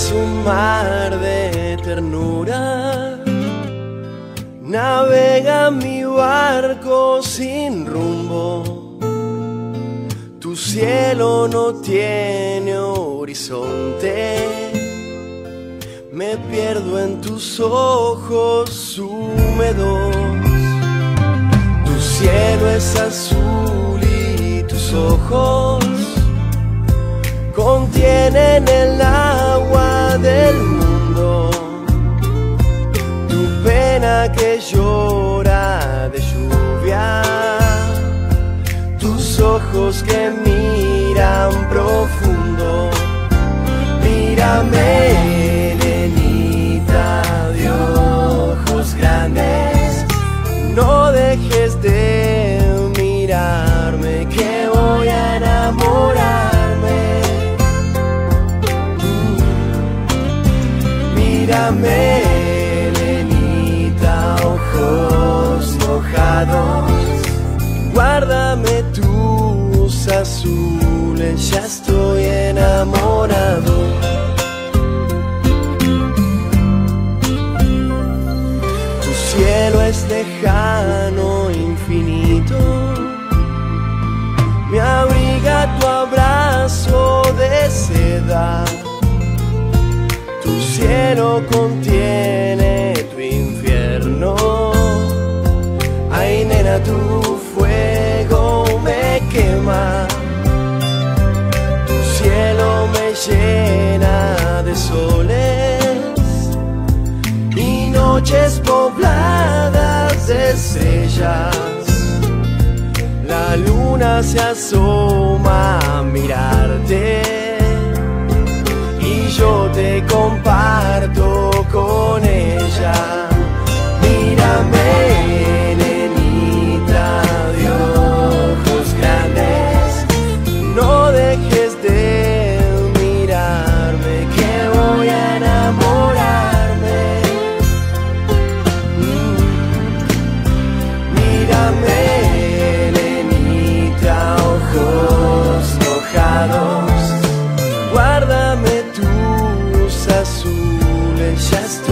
es un mar de ternura. Navega mi barco sin rumbo. Tu cielo no tiene horizonte. Me pierdo en tus ojos húmedos. Tu cielo es azul y tus ojos contienen el agua del mundo. Tu pena que llora de lluvia, tus ojos que miran profundo. Mírame, nenita de ojos grandes, no dejes de mirarme, que voy a enamorar. Mírame, Elenita, ojos mojados, guárdame tus azules, ya estoy enamorado. Tu cielo es lejano, infinito, me abriga tu abrazo de seda. Tu cielo contiene tu infierno. Ay, nena, tu fuego me quema. Tu cielo me llena de soles y noches pobladas de estrellas. La luna se asoma a mirarte. Yo te comparto con ella. Mírame, nenita de ojos grandes, no dejes de mirarme, que voy a enamorarme. Mírame, nenita, ojos mojados, guárdame tus azules, ya estoy.